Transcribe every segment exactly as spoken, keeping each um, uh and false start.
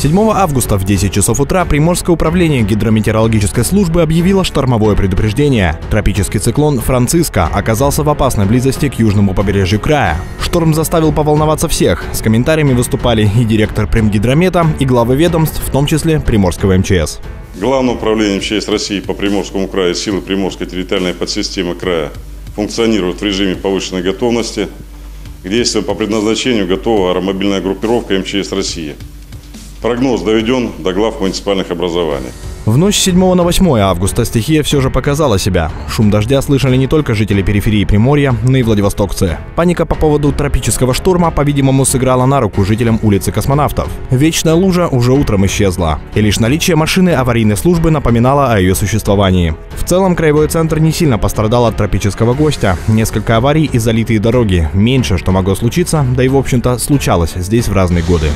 седьмого августа в десять часов утра Приморское управление гидрометеорологической службы объявило штормовое предупреждение. Тропический циклон «Франциско» оказался в опасной близости к южному побережью края. Шторм заставил поволноваться всех. С комментариями выступали и директор Примгидромета, и главы ведомств, в том числе Приморского МЧС. Главное управление МЧС России по Приморскому краю, силы Приморской территориальной подсистемы края функционируют в режиме повышенной готовности. К действию по предназначению готова аэромобильная группировка МЧС России. Прогноз доведен до глав муниципальных образований. В ночь с седьмого на восьмое августа стихия все же показала себя. Шум дождя слышали не только жители периферии Приморья, но и владивостокцы. Паника по поводу тропического шторма, по-видимому, сыграла на руку жителям улицы Космонавтов. Вечная лужа уже утром исчезла. И лишь наличие машины аварийной службы напоминало о ее существовании. В целом, краевой центр не сильно пострадал от тропического гостя. Несколько аварий и залитые дороги. Меньше, что могло случиться, да и, в общем-то, случалось здесь в разные годы.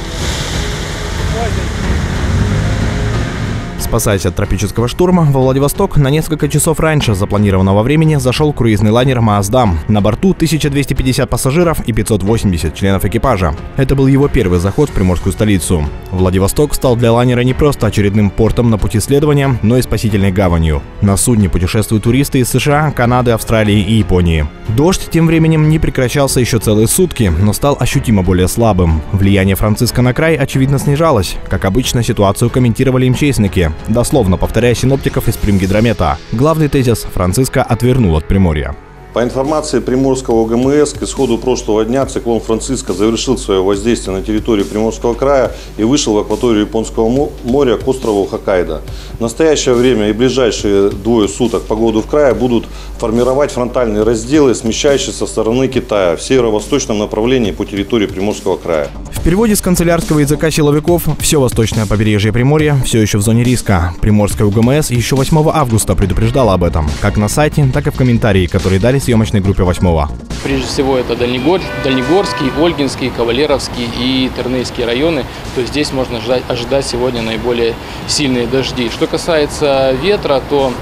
Спасаясь от тропического шторма, во Владивосток на несколько часов раньше запланированного времени зашел круизный лайнер «Маасдам». На борту тысяча двести пятьдесят пассажиров и пятьсот восемьдесят членов экипажа. Это был его первый заход в приморскую столицу. Владивосток стал для лайнера не просто очередным портом на пути следования, но и спасительной гаванью. На судне путешествуют туристы из США, Канады, Австралии и Японии. Дождь тем временем не прекращался еще целые сутки, но стал ощутимо более слабым. Влияние Франциско на край, очевидно, снижалось. Как обычно, ситуацию комментировали МЧСники. Дословно повторяя синоптиков из Примгидромета. Главный тезис «Франциско» отвернул от Приморья. По информации Приморского УГМС, к исходу прошлого дня циклон «Франциско» завершил свое воздействие на территорию Приморского края и вышел в акваторию Японского моря к острову Хоккайдо. В настоящее время и ближайшие двое суток погоду в крае будут формировать фронтальные разделы, смещающиеся со стороны Китая в северо-восточном направлении по территории Приморского края. В переводе с канцелярского языка силовиков все восточное побережье Приморья все еще в зоне риска. Приморская УГМС еще восьмого августа предупреждала об этом, как на сайте, так и в комментарии, которые дали съемочной группе восьмого. Прежде всего это Дальнегор... Дальнегорский, Ольгинский, Кавалеровский и Тернейские районы. То есть здесь можно ждать, ожидать сегодня наиболее сильные дожди. Что касается ветра, то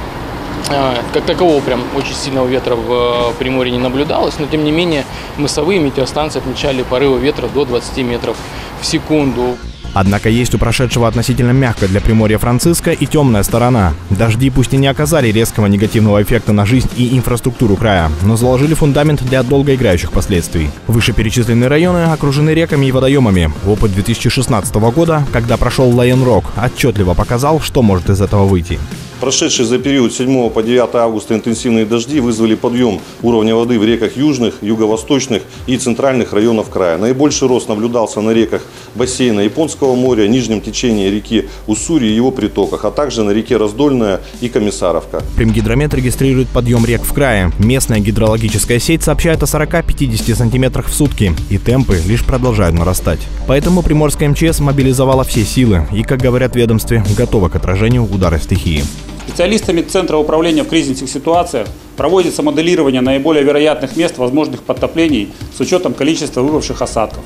э, как такового прям очень сильного ветра в э, Приморье не наблюдалось, но тем не менее мысовые метеостанции отмечали порывы ветра до двадцати метров в секунду. Однако есть у прошедшего относительно мягко для Приморья Франциско и темная сторона. Дожди пусть и не оказали резкого негативного эффекта на жизнь и инфраструктуру края, но заложили фундамент для долгоиграющих последствий. Вышеперечисленные районы окружены реками и водоемами. Опыт две тысячи шестнадцатого года, когда прошел Лайон-Рок, отчетливо показал, что может из этого выйти. Прошедшие за период с седьмого по девятое августа интенсивные дожди вызвали подъем уровня воды в реках южных, юго-восточных и центральных районов края. Наибольший рост наблюдался на реках бассейна Японского моря, нижнем течении реки Уссури и его притоках, а также на реке Раздольная и Комиссаровка. Примгидромет регистрирует подъем рек в крае. Местная гидрологическая сеть сообщает о сорока-пятидесяти сантиметрах в сутки, и темпы лишь продолжают нарастать. Поэтому Приморская МЧС мобилизовала все силы и, как говорят в ведомстве, готова к отражению удара стихии. Специалистами Центра управления в кризисных ситуациях проводится моделирование наиболее вероятных мест возможных подтоплений с учетом количества выпавших осадков.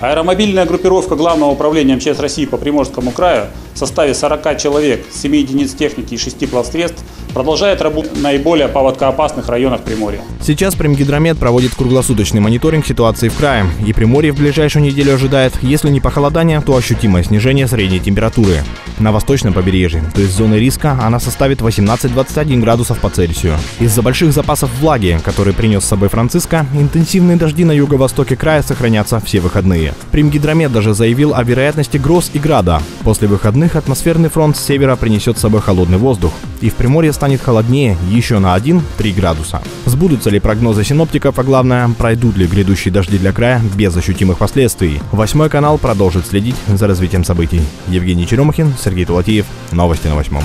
Аэромобильная группировка Главного управления МЧС России по Приморскому краю в составе сорока человек, семь единиц техники и шести плавсредств продолжает работу в наиболее паводкоопасных районах Приморья. Сейчас Примгидромет проводит круглосуточный мониторинг ситуации в крае. И Приморье в ближайшую неделю ожидает, если не похолодание, то ощутимое снижение средней температуры. На восточном побережье, то есть зоны риска, она составит восемнадцать-двадцать один градусов по Цельсию. Из-за больших запасов влаги, которые принес с собой Франциско, интенсивные дожди на юго-востоке края сохранятся все выходные. Примгидромет даже заявил о вероятности гроз и града. После выходных атмосферный фронт с севера принесет с собой холодный воздух. И в Приморье станет холоднее еще на один-три градуса. Сбудутся ли прогнозы синоптиков, а главное, пройдут ли грядущие дожди для края без ощутимых последствий? восьмой канал продолжит следить за развитием событий. Евгений Черемухин, Сергей Толатьев. Новости на восьмом.